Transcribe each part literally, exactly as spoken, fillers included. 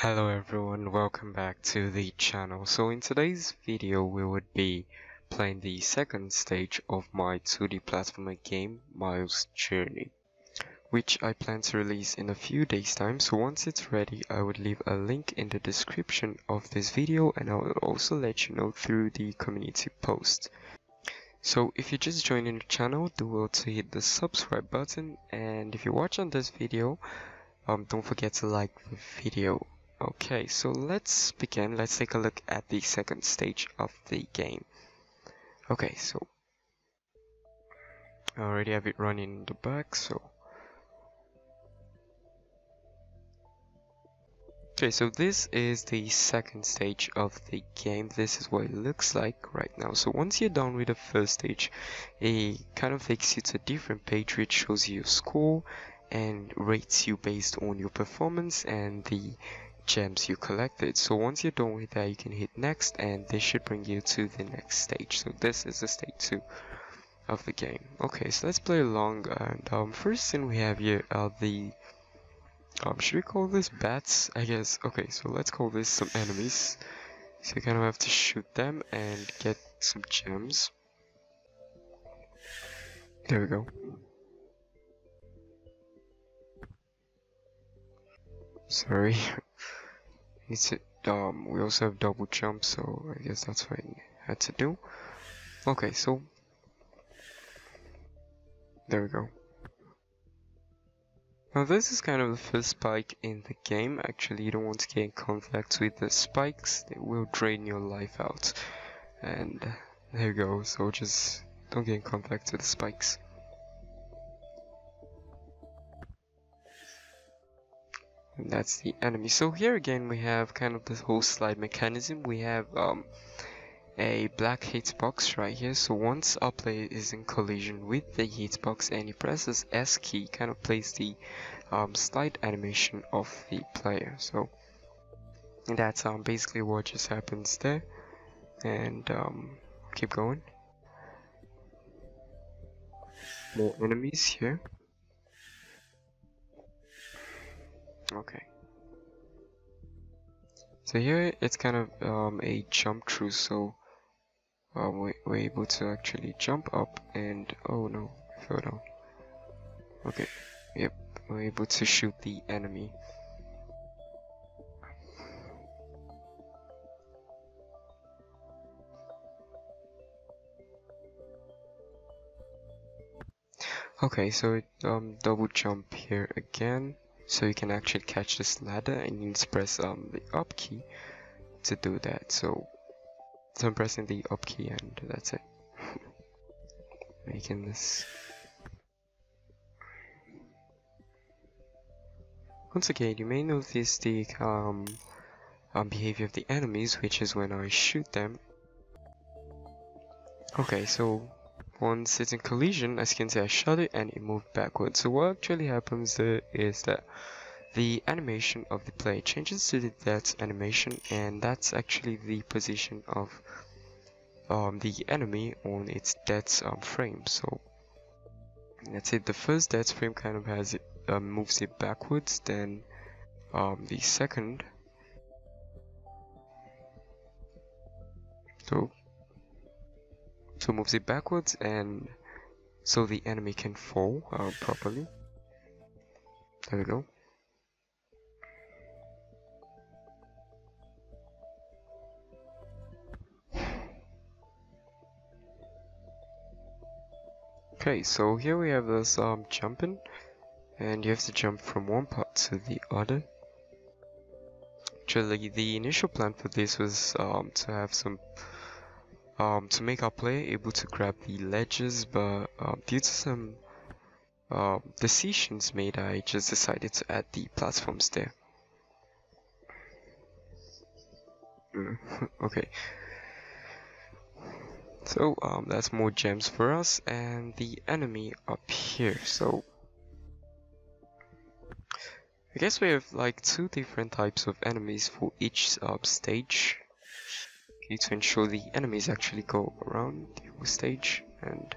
Hello everyone, welcome back to the channel. So in today's video we would be playing the second stage of my two D platformer game Miles Journey, which I plan to release in a few days time. So once it's ready I would leave a link in the description of this video, and I will also let you know through the community post. So if you just joined in the channel, do well to hit the subscribe button, and if you're watching this video, um, don't forget to like the video. Okay, so let's begin. Let's take a look at the second stage of the game. Okay, so I already have it running in the back. So okay, so this is the second stage of the game. This is what it looks like right now. So once you're done with the first stage, it kind of takes you to a different page which shows you your score and rates you based on your performance and the gems you collected. So once you're done with that, you can hit next, and this should bring you to the next stage. So this is the stage two of the game. Okay, so let's play along. And um, first thing we have here are the um should we call this bats, I guess? Okay, so let's call this some enemies. So you kind of have to shoot them and get some gems. There we go. Sorry. It's a, um, we also have double jump, so I guess that's what I had to do. Okay, so there we go. Now this is kind of the first spike in the game. Actually, you don't want to get in contact with the spikes, they will drain your life out. And there you go, so just don't get in contact with the spikes. And that's the enemy. So here again we have kind of this whole slide mechanism. We have um, a black hitbox right here. So once our player is in collision with the hitbox and he presses S key, kind of plays the um, slide animation of the player. So that's um, basically what just happens there. And um, keep going. More enemies here. Okay, so here it's kind of um, a jump through, so uh, we, we're able to actually jump up and oh no, I fell down. Okay, yep, we're able to shoot the enemy. Okay, so it um, double jump here again. So you can actually catch this ladder, and you need to press um, the up key to do that. So, so I'm pressing the up key and that's it. Making this. Once again, you may notice the um, um, behavior of the enemies, which is when I shoot them. Okay, so once it's in collision, as you can see I shot it and it moved backwards. So what actually happens there is that the animation of the player changes to the death animation, and that's actually the position of um, the enemy on its death um, frame. So that's it. The first death frame kind of has it, um, moves it backwards, then um, the second. So So moves it backwards, and so the enemy can fall uh, properly. There we go. Okay, so here we have this um, jumping, and you have to jump from one part to the other. Actually, the initial plan for this was um, to have some Um, to make our player able to grab the ledges, but um, due to some uh, decisions made, I just decided to add the platforms there. Mm, okay. So um, that's more gems for us, and the enemy up here. So I guess we have like two different types of enemies for each uh, stage, to ensure the enemies actually go around the stage, and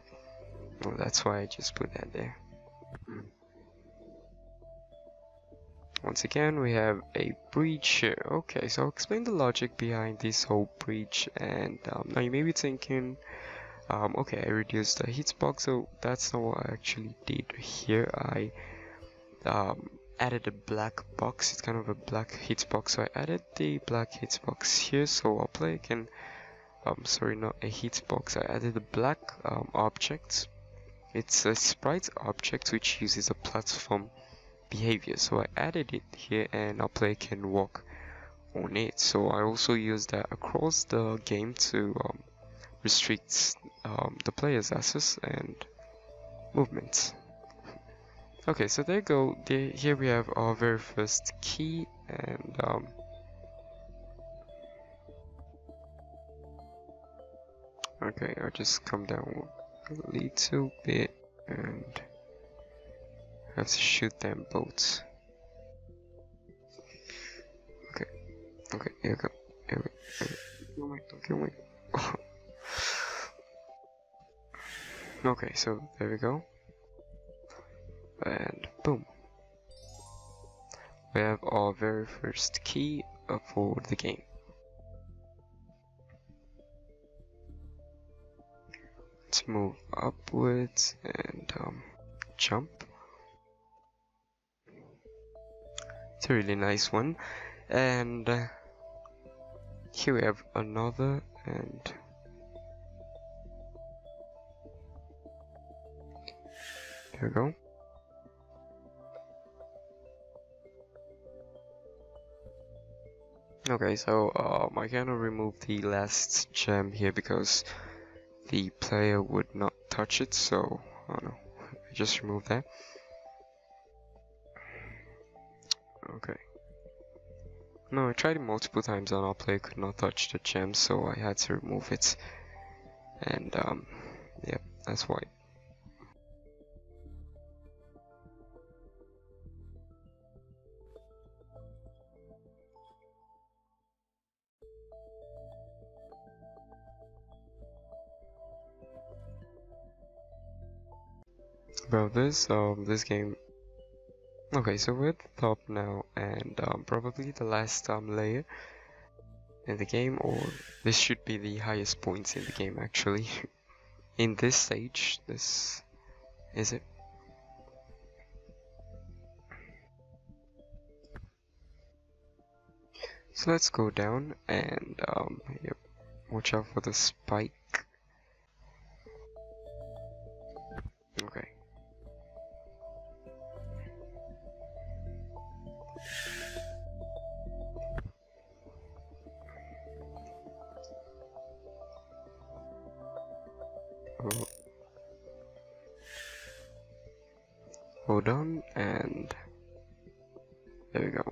well, that's why I just put that there. Once again, we have a breach here. Okay, so I'll explain the logic behind this whole breach. And um, now you may be thinking, um, okay, I reduced the hitbox, so that's not what I actually did here. I um, added a black box. It's kind of a black hitbox, so I added the black hitbox here, so our player can, um, sorry, not a hitbox. I added a black um, object. It's a sprite object which uses a platform behavior, so I added it here and our player can walk on it. So I also use that across the game to um, restrict um, the player's access and movements. Okay, so there you go. There, here we have our very first key, and um, okay, I'll just come down a little bit and have to shoot them both. Okay, okay, here we go. Here we go. Don't wait, don't kill me. Okay, so there we go. And boom. We have our very first key for the game. Let's move upwards and um, jump. It's a really nice one. And uh, here we have another, and there we go. Okay, so um, I cannot remove the last gem here because the player would not touch it, so oh no, I just removed that. Okay. No, I tried it multiple times and our player could not touch the gem, so I had to remove it. And um, yep, yeah, that's why. About this, um, this game. Okay, so we're at the top now, and um, probably the last um, layer in the game, or this should be the highest points in the game actually. In this stage, this is it. So let's go down, and um, yep, watch out for the spike. Okay. Oh. Hold on, and there we go.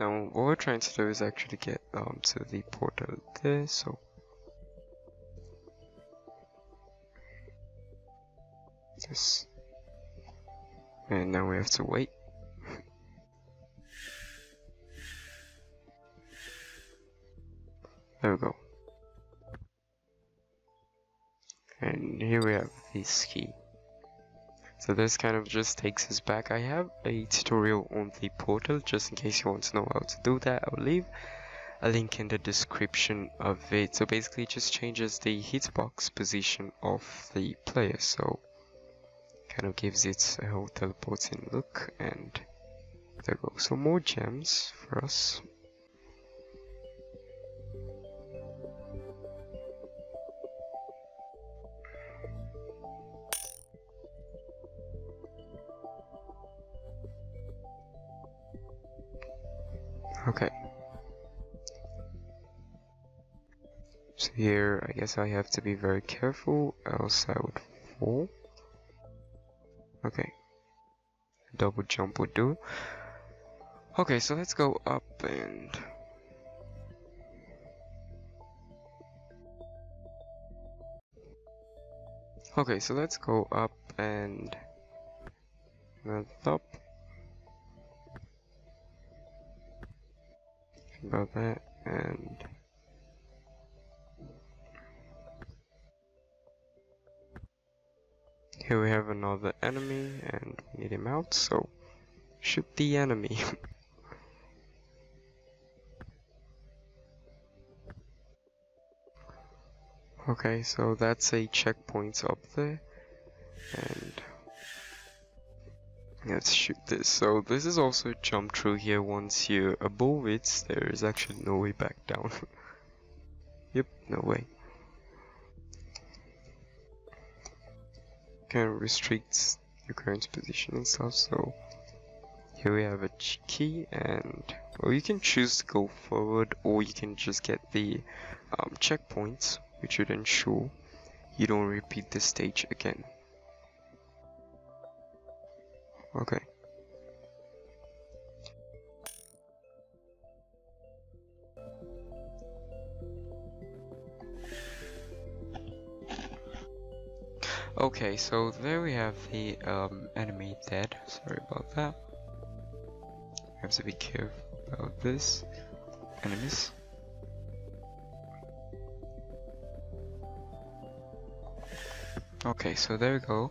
Now what we're trying to do is actually get um, to the portal there, so yes. And now we have to wait. There we go. And here we have this key. So this kind of just takes us back. I have a tutorial on the portal, just in case you want to know how to do that. I'll leave a link in the description of it. So basically it just changes the hitbox position of the player, so kind of gives it a whole teleporting look. And there we go. So more gems for us. Okay. So here, I guess I have to be very careful, else I would fall. Okay. Double jump would do. Okay, so let's go up and... Okay, so let's go up and... At the top. About that, and here Here we have another enemy and we need him out, so shoot the enemy. Okay, so that's a checkpoint up there, and let's shoot this. So this is also jump through here. Once you're above it, there is actually no way back down. Yep, no way. Can restrict your current position and stuff. So here we have a key, and well, you can choose to go forward, or you can just get the um, checkpoints, which would ensure you don't repeat this stage again. Okay. Okay, so there we have the um, enemy dead. Sorry about that. I have to be careful about this. Enemies. Okay, so there we go.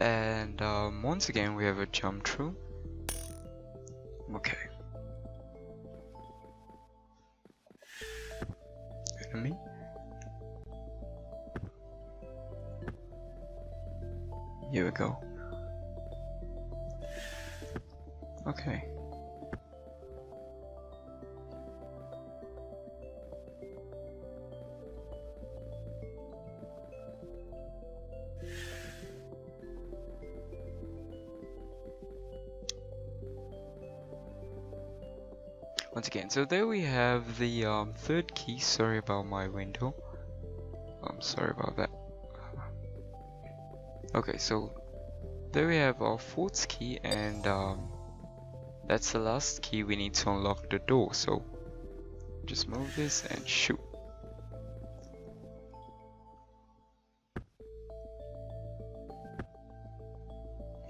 And um, once again, we have a jump through. Okay. Enemy. Here we go. Okay. Once again, so there we have the um, third key. Sorry about my window. I'm sorry about that. Okay, so there we have our fourth key, and um, that's the last key we need to unlock the door. So just move this and shoot.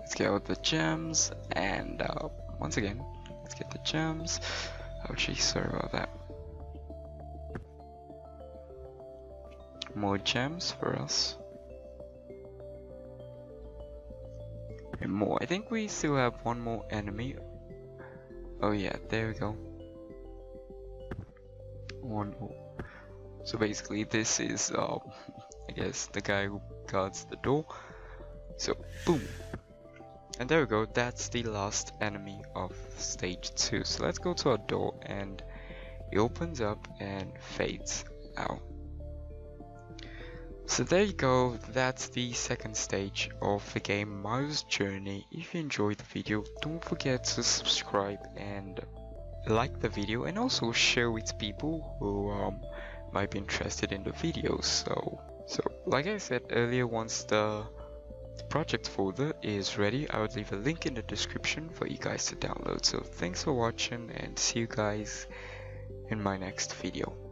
Let's get out the gems, and uh, once again, let's get the gems. Oh geez, sorry about that. More gems for us. And more. I think we still have one more enemy. Oh yeah, there we go. One more. So basically this is, um, I guess, the guy who guards the door. So, boom. And there we go, that's the last enemy of stage two. So let's go to our door, and it opens up and fades out. So there you go, that's the second stage of the game Mario's Journey. If you enjoyed the video, don't forget to subscribe and like the video, and also share with people who um, might be interested in the video. So, so like I said earlier, once the The project folder is ready, I would leave a link in the description for you guys to download. So thanks for watching, and see you guys in my next video.